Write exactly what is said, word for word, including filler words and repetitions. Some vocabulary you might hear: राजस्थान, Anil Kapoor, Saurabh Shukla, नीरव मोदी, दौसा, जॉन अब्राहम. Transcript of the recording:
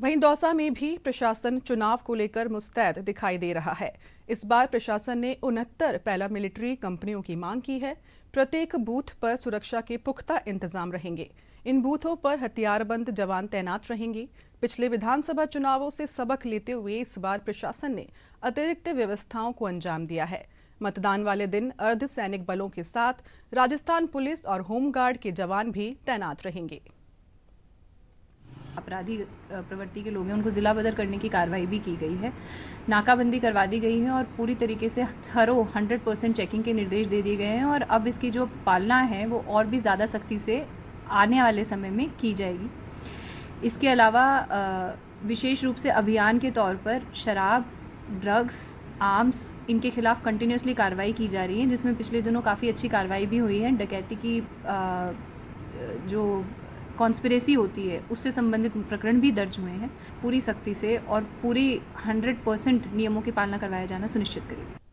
वहीं दौसा में भी प्रशासन चुनाव को लेकर मुस्तैद दिखाई दे रहा है। इस बार प्रशासन ने उनहत्तर पैरामिलिट्री कंपनियों की मांग की है। प्रत्येक बूथ पर सुरक्षा के पुख्ता इंतजाम रहेंगे। इन बूथों पर हथियारबंद जवान तैनात रहेंगे। पिछले विधानसभा चुनावों से सबक लेते हुए इस बार प्रशासन ने अतिरिक्त व्यवस्थाओं को अंजाम दिया है। मतदान वाले दिन अर्धसैनिक बलों के साथ राजस्थान पुलिस और होमगार्ड के जवान भी तैनात रहेंगे। अपराधी प्रवृत्ति के लोग हैं, उनको जिला बदर करने की कार्रवाई भी की गई है। नाकाबंदी करवा दी गई है और पूरी तरीके से थरो हंड्रेड परसेंट चेकिंग के निर्देश दे दिए गए हैं और अब इसकी जो पालना है वो और भी ज़्यादा सख्ती से आने वाले समय में की जाएगी। इसके अलावा विशेष रूप से अभियान के तौर पर शराब, ड्रग्स, आर्म्स, इनके खिलाफ कंटिन्यूसली कार्रवाई की जा रही है, जिसमें पिछले दिनों काफ़ी अच्छी कार्रवाई भी हुई है। डकैती की आ, जो कॉन्स्पिरेसी होती है उससे संबंधित प्रकरण भी दर्ज हुए हैं। पूरी सख्ती से और पूरी हंड्रेड परसेंट नियमों की पालना करवाया जाना सुनिश्चित करेगी।